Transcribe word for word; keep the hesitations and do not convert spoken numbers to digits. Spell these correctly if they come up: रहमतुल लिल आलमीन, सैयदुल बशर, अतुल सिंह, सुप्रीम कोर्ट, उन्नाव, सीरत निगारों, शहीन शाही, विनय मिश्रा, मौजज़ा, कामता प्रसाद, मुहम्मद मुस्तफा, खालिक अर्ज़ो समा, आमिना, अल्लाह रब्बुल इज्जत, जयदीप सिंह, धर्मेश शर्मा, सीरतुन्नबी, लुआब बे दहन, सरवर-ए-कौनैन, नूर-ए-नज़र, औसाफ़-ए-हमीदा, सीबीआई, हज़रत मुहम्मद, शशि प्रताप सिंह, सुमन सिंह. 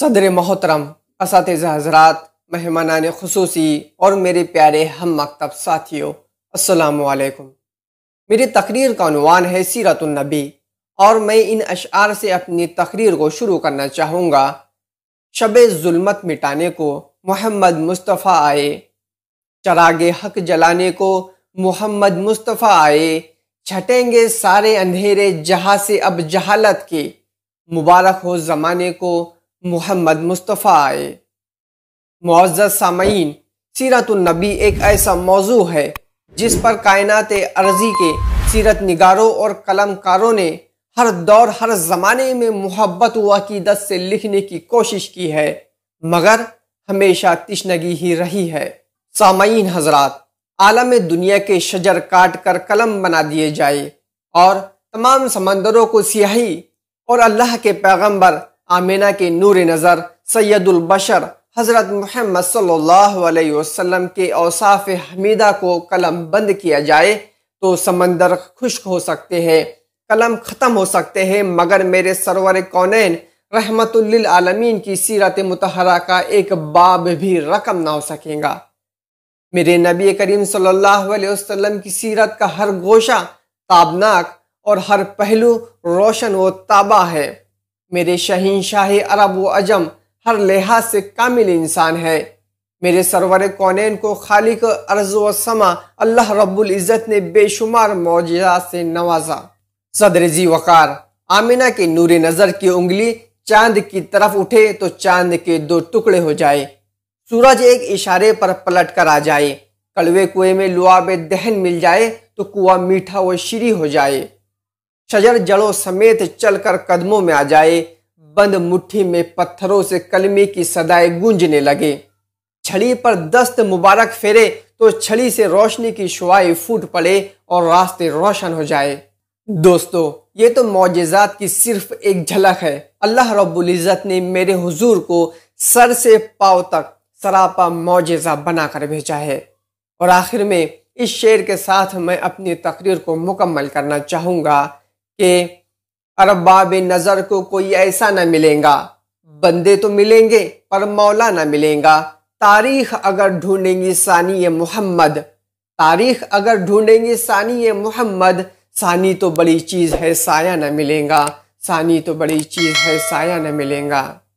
सदर मोहतरम, असातिज़ा हज़रात, मेहमानान खुसूसी और मेरे प्यारे हम मकतब साथियों, अस्सलामु अलैकुम। मेरी तकरीर का उनवान है सीरतुन्नबी और मैं इन अशआर से अपनी तकरीर को शुरू करना चाहूँगा। शबे ज़ुल्मत मिटाने को मुहम्मद मुस्तफा आए, चरागे हक जलाने को मुहम्मद मुस्तफा आए, छटेंगे सारे अंधेरे जहाँ से अब जहालत के, मुबारक हो ज़माने को मुहम्मद मुस्तफ़ा आए। मौजज़ा सामीन, सीरतुन्नबी एक ऐसा मौजू है जिस पर कायनात अर्ज़ी के सीरत निगारों और कलमकारों ने हर दौर हर ज़माने में मोहब्बत व अक़ीदत से लिखने की कोशिश की है, मगर हमेशा तिश्नगी ही रही है। सामीन हजरात, आलम-ए-दुनिया के शजर काट कर कलम बना दिए जाए और तमाम समंदरों को स्याही और अल्लाह के पैगम्बर आमिना के नूर-ए-नज़र सैयदुल बशर हज़रत मुहम्मद सल्लल्लाहु अलैहि वसल्लम के औसाफ़-ए-हमीदा को कलम बंद किया जाए तो समंदर खुश्क हो सकते हैं, कलम ख़त्म हो सकते हैं, मगर मेरे सरवर-ए-कौनैन रहमतुल लिल आलमीन की सीरत मुतहरा का एक बाब भी रकम ना हो सकेगा। मेरे नबी करीम सल्लल्लाहु अलैहि वसल्लम की सीरत का हर गोशा ताबनाक और हर पहलू रोशन व ताबा है। मेरे शहीन शाही अरब व अजम हर लिहाज से कामिल इंसान है। मेरे सरवर-ए-कौनैन को खालिक अर्ज़ो समा अल्लाह रब्बुल इज्जत ने बेशुमार मौजज़ा से नवाजा। सदर जी वकार, आमिना के नूर-ए-नज़र की उंगली चांद की तरफ उठे तो चांद के दो टुकड़े हो जाए, सूरज एक इशारे पर पलट कर आ जाए, कड़वे कुएं में लुआब बे दहन मिल जाए तो कुआं मीठा व शीरी हो जाए, शजर जड़ों समेत चलकर कदमों में आ जाए, बंद मुट्ठी में पत्थरों से कलमे की सदाएं गूंजने लगे, छड़ी पर दस्त मुबारक फेरे तो छड़ी से रोशनी की शुआएं फूट पड़े और रास्ते रोशन हो जाए। दोस्तों, ये तो मौजज़ात की सिर्फ एक झलक है। अल्लाह रब्बुल इज्जत ने मेरे हुजूर को सर से पाँव तक सरापा मौजज़ा बनाकर भेजा है। और आखिर में इस शेर के साथ मैं अपनी तकरीर को मुकम्मल करना चाहूँगा के अरबाब नज़र को कोई ऐसा ना मिलेगा, बंदे तो मिलेंगे पर मौला ना मिलेगा, तारीख अगर ढूंढेंगी सानी मुहम्मद, तारीख अगर ढूंढेंगी सानी मुहम्मद, सानी तो बड़ी चीज़ है साया ना मिलेगा, सानी तो बड़ी चीज़ है साया ना मिलेगा।